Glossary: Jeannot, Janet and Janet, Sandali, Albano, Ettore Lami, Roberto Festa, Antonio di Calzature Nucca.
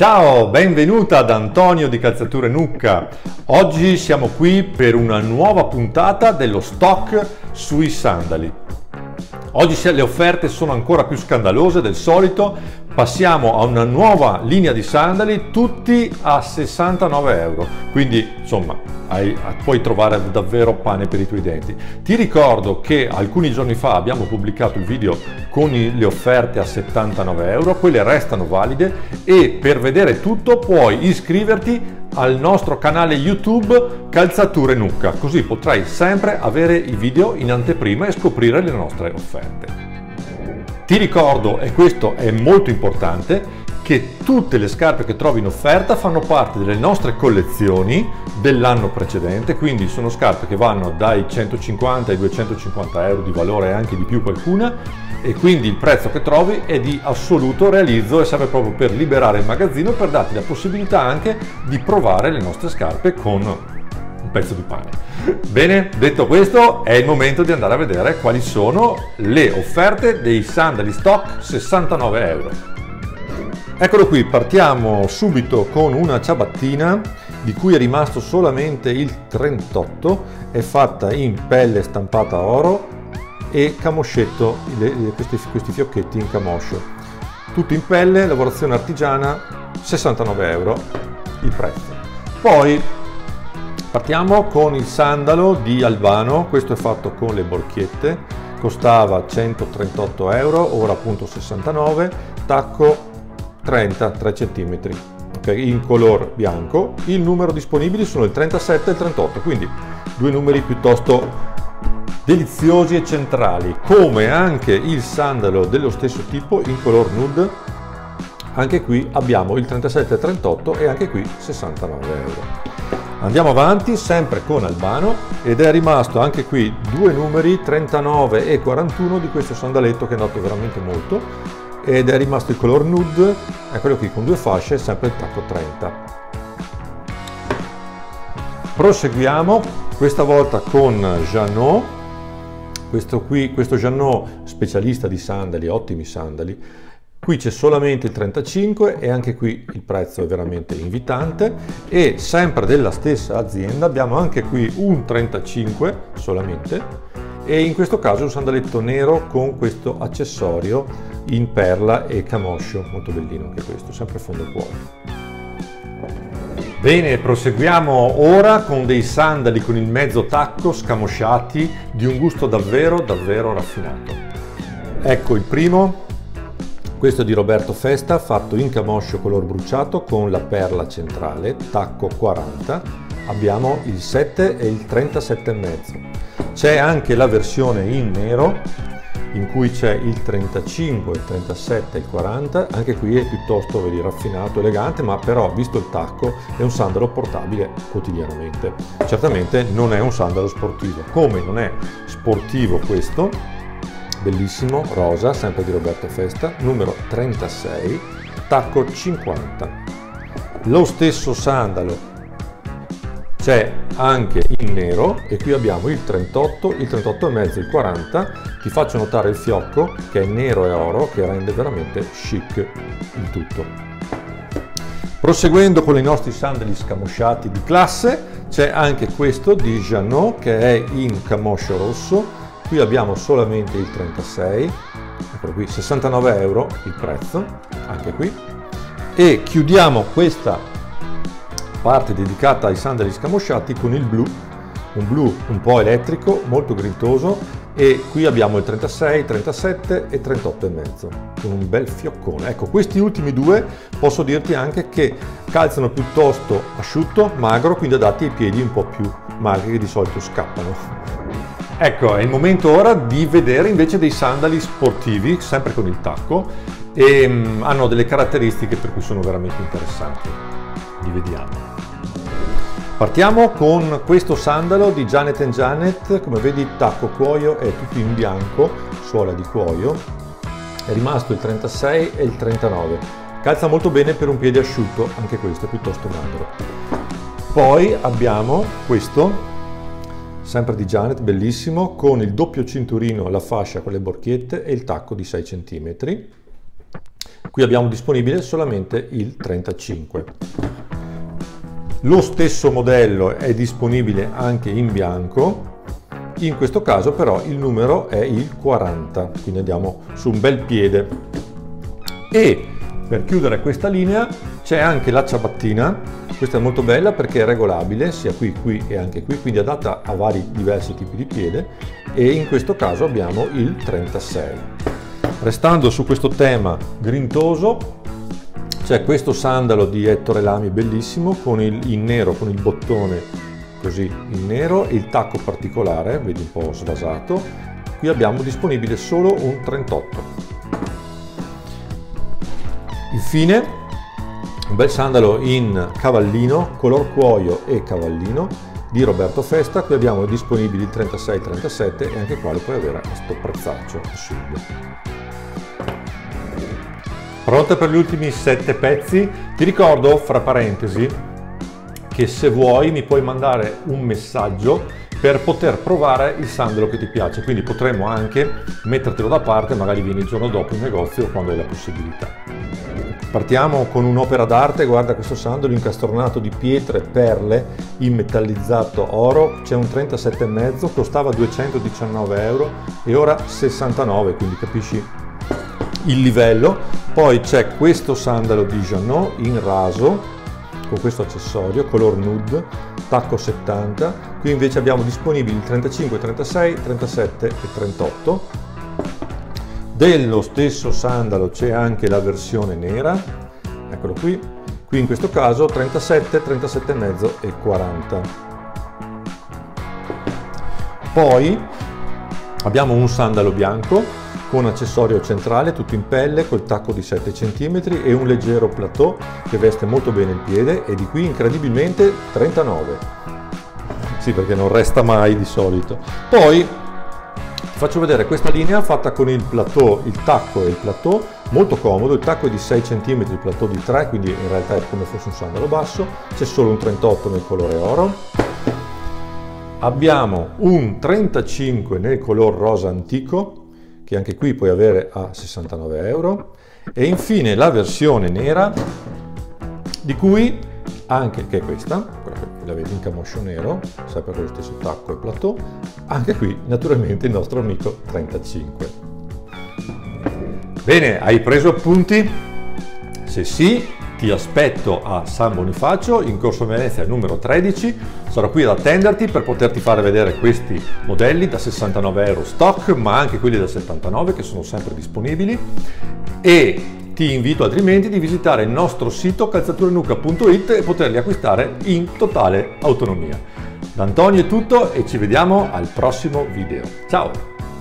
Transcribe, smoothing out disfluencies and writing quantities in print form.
Ciao, benvenuta ad Antonio di Calzature Nucca. Oggi siamo qui per una nuova puntata dello stock sui sandali. Oggi le offerte sono ancora più scandalose del solito. Passiamo a una nuova linea di sandali, tutti a 69 euro. Quindi, insomma, puoi trovare davvero pane per i tuoi denti. Ti ricordo che alcuni giorni fa abbiamo pubblicato il video con le offerte a 79 euro, quelle restano valide e per vedere tutto puoi iscriverti al nostro canale YouTube Calzature Nucca, così potrai sempre avere i video in anteprima e scoprire le nostre offerte. Ti ricordo, e questo è molto importante, che tutte le scarpe che trovi in offerta fanno parte delle nostre collezioni dell'anno precedente, quindi sono scarpe che vanno dai 150 ai 250 euro di valore e anche di più qualcuna, e quindi il prezzo che trovi è di assoluto realizzo e serve proprio per liberare il magazzino, per darti la possibilità anche di provare le nostre scarpe con un pezzo di pane. Bene, detto questo, è il momento di andare a vedere quali sono le offerte dei sandali stock 69 euro. Eccolo qui, partiamo subito con una ciabattina di cui è rimasto solamente il 38, è fatta in pelle stampata a oro e camoscetto, questi fiocchetti in camoscio. Tutto in pelle, lavorazione artigiana, 69 euro il prezzo. Poi partiamo con il sandalo di Albano, questo è fatto con le borchiette, costava 138 euro, ora appunto 69, tacco 33 cm, okay, in color bianco. Il numero disponibile sono il 37 e il 38, quindi due numeri piuttosto deliziosi e centrali, come anche il sandalo dello stesso tipo in color nude, anche qui abbiamo il 37 e 38 e anche qui 69 euro. Andiamo avanti sempre con Albano ed è rimasto anche qui due numeri 39 e 41 di questo sandaletto che è noto veramente molto ed è rimasto il color nude, eccolo qui con due fasce, sempre il tacco 30. Proseguiamo questa volta con Jeannot, questo Jeannot specialista di sandali, ottimi sandali. Qui c'è solamente il 35 e anche qui il prezzo è veramente invitante e sempre della stessa azienda abbiamo anche qui un 35 solamente e in questo caso un sandaletto nero con questo accessorio in perla e camoscio, molto bellino anche questo, sempre fondo cuore. Bene, proseguiamo ora con dei sandali con il mezzo tacco scamosciati di un gusto davvero raffinato. Ecco il primo. Questo è di Roberto Festa, fatto in camoscio color bruciato con la perla centrale, tacco 40, abbiamo il 7 e il 37,5. C'è anche la versione in nero, in cui c'è il 35, il 37 e il 40, anche qui è piuttosto raffinato, elegante, ma però visto il tacco è un sandalo portabile quotidianamente. Certamente non è un sandalo sportivo, come non è sportivo questo, bellissimo, rosa, sempre di Roberto Festa, numero 36, tacco 50. Lo stesso sandalo c'è anche in nero e qui abbiamo il 38, il 38,5, il 40. Ti faccio notare il fiocco che è nero e oro che rende veramente chic il tutto. Proseguendo con i nostri sandali scamosciati di classe, c'è anche questo di Jeannot che è in camoscio rosso. Qui abbiamo solamente il 36, eccolo qui, 69 euro il prezzo, anche qui. E chiudiamo questa parte dedicata ai sandali scamosciati con il blu un po' elettrico, molto grintoso, e qui abbiamo il 36, 37 e 38,5, con un bel fioccone. Ecco, questi ultimi due posso dirti anche che calzano piuttosto asciutto, magro, quindi adatti ai piedi un po' più magri che di solito scappano. Ecco, è il momento ora di vedere invece dei sandali sportivi, sempre con il tacco, e hanno delle caratteristiche per cui sono veramente interessanti. Li vediamo. Partiamo con questo sandalo di Janet and Janet, come vedi il tacco cuoio è tutto in bianco, suola di cuoio, è rimasto il 36 e il 39, calza molto bene per un piede asciutto, anche questo è piuttosto magro. Poi abbiamo questo, sempre di Janet, bellissimo, con il doppio cinturino, la fascia con le borchiette e il tacco di 6 cm. Qui abbiamo disponibile solamente il 35. Lo stesso modello è disponibile anche in bianco. In questo caso però il numero è il 40, quindi andiamo su un bel piede. E per chiudere questa linea c'è anche la ciabattina. Questa è molto bella perché è regolabile sia qui e anche qui, quindi adatta a vari diversi tipi di piede, e in questo caso abbiamo il 36. Restando su questo tema grintoso, c'è questo sandalo di Ettore Lami bellissimo con in nero con il bottone così in nero e il tacco particolare, vedi un po' svasato. Qui abbiamo disponibile solo un 38. Infine un bel sandalo in cavallino, color cuoio e cavallino di Roberto Festa. Qui abbiamo disponibili il 36, 37 e anche qua lo puoi avere a questo prezzaccio assurdo. Pronta per gli ultimi 7 pezzi. Ti ricordo, fra parentesi, che se vuoi mi puoi mandare un messaggio per poter provare il sandalo che ti piace, quindi potremmo anche mettertelo da parte, magari vieni il giorno dopo in negozio quando hai la possibilità. Partiamo con un'opera d'arte, guarda questo sandalo incastronato di pietre, perle, immetallizzato oro, c'è un 37,5, costava 219 € e ora 69, quindi capisci il livello. Poi c'è questo sandalo di Jeannot in raso, con questo accessorio color nude, tacco 70. Qui invece abbiamo disponibili il 35, 36, 37 e 38. Dello stesso sandalo c'è anche la versione nera, eccolo qui. Qui in questo caso 37, 37,5 e 40. Poi abbiamo un sandalo bianco con accessorio centrale tutto in pelle col tacco di 7 cm e un leggero plateau che veste molto bene il piede, e di qui incredibilmente 39. Sì, perché non resta mai di solito. Poi ti faccio vedere questa linea fatta con il plateau, il tacco e il plateau, molto comodo, il tacco è di 6 cm, il plateau di 3, quindi in realtà è come fosse un sandalo basso, c'è solo un 38 nel colore oro. Abbiamo un 35 nel color rosa antico, che anche qui puoi avere a 69 €, e infine la versione nera, di cui anche, che è questa, quella che la vedi in camoscio nero, sempre con lo stesso tacco e plateau, anche qui naturalmente il nostro amico 35. Bene, hai preso appunti? Se sì, ti aspetto a San Bonifacio in Corso Venezia numero 13, sarò qui ad attenderti per poterti fare vedere questi modelli da 69 € stock, ma anche quelli da 79 che sono sempre disponibili, e ti invito altrimenti di visitare il nostro sito calzaturenucca.it e poterli acquistare in totale autonomia. Da Antonio è tutto e ci vediamo al prossimo video. Ciao!